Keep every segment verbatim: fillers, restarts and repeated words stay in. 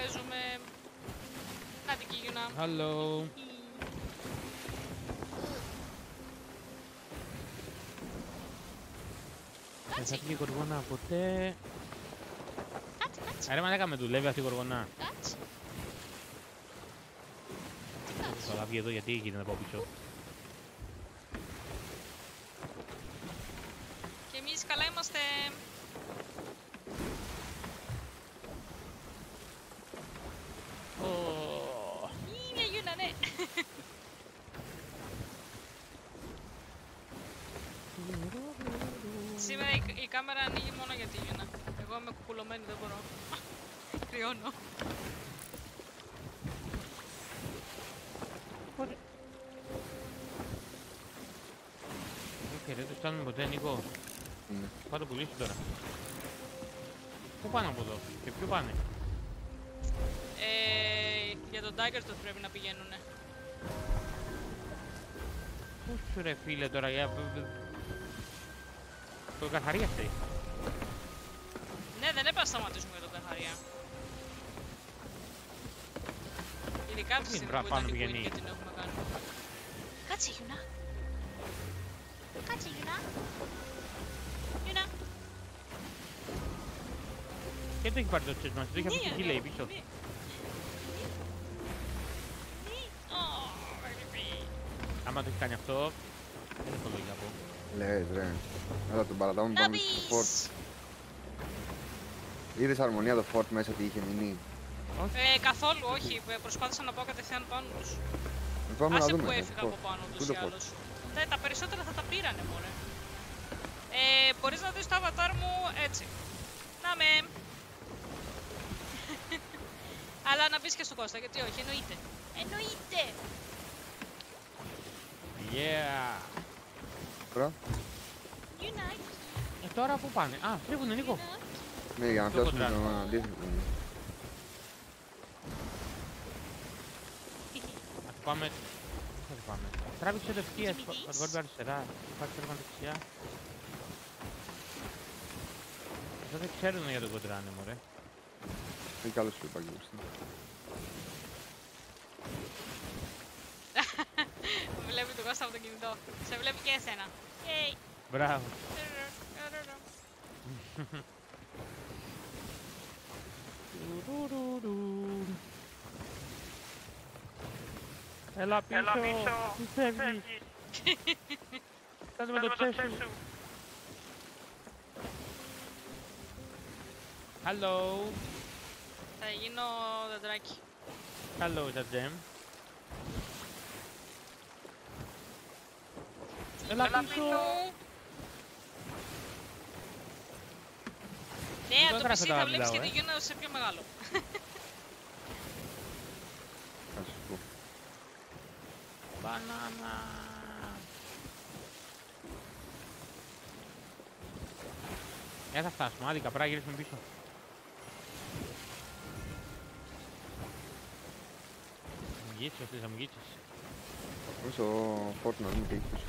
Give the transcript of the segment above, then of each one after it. παίζουμε. Κάτι και Γιουνά. Hello. Δεν θα πει η Κοργονά ποτέ. Κάτσε, κάτσε. Άρα μαλάκα με δουλεύει αυτή η Κοργονά. Κάτσε. Θα λάβει εδώ γιατί έγινε να πάω πίσω. Και εμείς καλά είμαστε. Είναι Γιούνα, ναι. Σήμερα η κάμερα ανοίγει μόνο για τη Γιούνα. Εγώ είμαι κουκουλωμένη, δεν μπορώ. Κρυώνω. Οκ, δεν το φτάνουμε ποτέ, Νίκο. Πάω το πουλήσω τώρα. Πού πάνε από εδώ και ποιο πάνε? Ε, για τον Tiger Tooth πρέπει να πηγαίνουνε. Πώς ρε φίλε τώρα για... Το καθαρία αυτή. Ναι, δεν έπρεπε να σταματήσουμε για το καθαρία. Ειδικά αυτή τη στιγμή που ήταν και που και την έχουμε κάνει. Κάτσε Γιουνά. Κάτσε Γιουνά. Γιουνά. Και το έχει πάρει το τσέτ μας, το είχε αυτή τη λέει πίσω. Άμα το έχει κάνει αυτό, δεν έχω λόγια από. Λες ρε, έλα τον παρατάμε, πάμε στο fort. Είδες Αρμονία το fort μέσα τι είχε μείνει? Ε, καθόλου όχι, προσπάθησα να πάω κατευθείαν πάνω τους. Άσε που έφυγα από πάνω τους ή άλλως. Τα περισσότερα θα τα πήρανε μωρέ. Ε, μπορείς να δεις το avatar μου έτσι. Να με. Αλλά να πεις και στον Κώστα, γιατί όχι, εννοείται. Εννοείται! Yeah! Τώρα. Ε, τώρα πού πάνε? Α, φεύγουνε Νίκο. Ναι, για να φτιάξουμε τον αντίθετο. Ας πάμε... Ας πάμε. Τράβηξε το ευκία, ας βγάλουμε αριστερά. Υπάρχει τώρα δεξιά. Αυτά δεν ξέρουν για τον κοντράνε, μωρέ. Είναι καλός που υπάρχει δεξιά. Βλέπει τον Κώστα από το κινητό. Σε βλέπει και εσένα. Yay! Μπράβο. Έλα πίσω. Έλα πίσω. Φεύγεις. Κάνουμε το ψεύσου. Hello. Θα γίνω δαντράκι. Hello, δαντέμ. Έλα πίσω! Ναι, από το πισί θα βλέπεις και τη Γιούνα σε πιο μεγάλο. Θα σου πω. Μπανάνα! Ε, θα φτάσουμε, άδικα, πρέπει να γυρίσουμε πίσω. Θα μου γίτσες, θα μου γίτσες. Όσο φόρτου να μην γίτσες.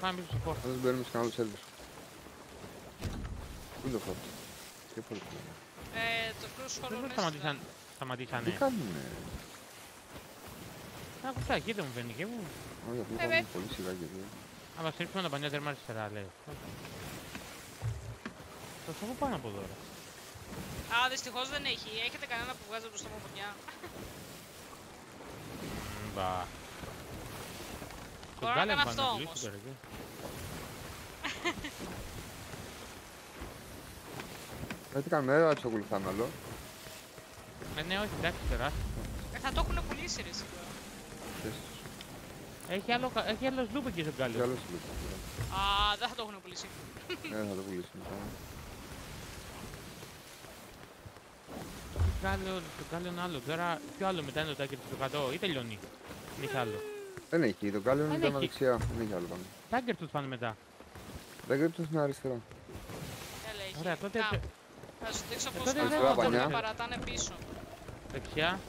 Πάμε πίσω στο φόρτο. Θα τους μπαίνουμε στους κανάλους έλβους. Πού είναι το φόρτο? Και πολύ πολύ. Ε, το κρούς χώρο μέσα. Δεν σταματήσανε. Τι κάνουνε? Α, κουστά, κοίτα μου φαίνεται και μου. Όχι, αυτό θα πάμε πολύ σιγά και δύο. Α, μας στρίψουμε τα πανιά τερμά αριστερά, λέει. Το στόμα πάνω από εδώ. Α, δυστυχώς δεν έχει. Έχετε κανένα που βγάζει από το στόμα πανιά? Μπα. Μπορώ να κάνω αυτό όμως. Έτσι κάνουμε, δεν θα τους ακολουθάμε άλλο. Ναι, όχι, εντάξει, τεράστιο. Θα το έχουν πουλήσει ρε σίγουρα. Έχει άλλος λούπ εκεί στον κάλλιο. Α, δεν θα το έχουν πουλήσει. Ναι, θα το πουλήσει. Το κάλλιο είναι άλλο, τώρα ποιο άλλο μετά είναι το τάκερ στο κατώ ή τελειώνει. Μη άλλο. Δεν έχει, το κάλλιο είναι πάνω δεξιά, δεν έχει άλλο πάνω. Tiger Tooth πάνε μετά. Tiger Tooth είναι αριστερά. Ωραία, τότε... Θα σου δείξω πως θα με παρατάνε πίσω. Δεξιά.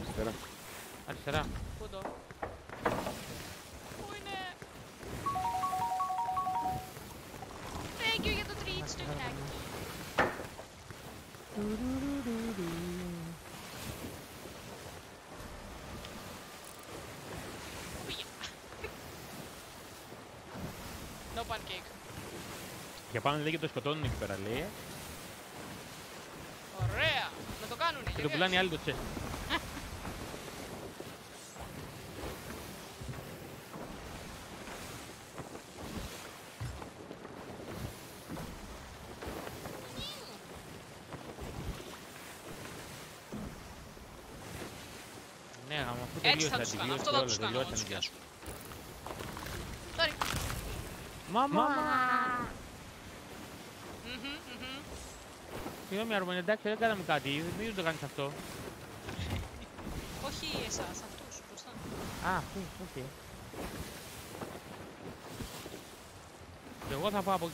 Αριστερά. Αριστερά. Πού το? Πού είναι? Thank you για το τρίτς, το κοιτάκι. No pancake. Για πάνω λέει και το σκοτώνουν εκεί πέρα, λέει. Ωραία! Να το κάνουνε! Και το πουλάνε άλλοι το τσέ. Έτσι θα τους κάνω, αυτό θα τους κάνω, θα τους πιάσουν. Sorry. Μαμά! Συγγνώμη Αρμονία, εντάξει, δεν κάναμε κάτι, μην το κάνεις αυτό. Όχι εσάς, αυτούς, μπροστά. Α, αυτούς, οκ. Και εγώ θα πάω από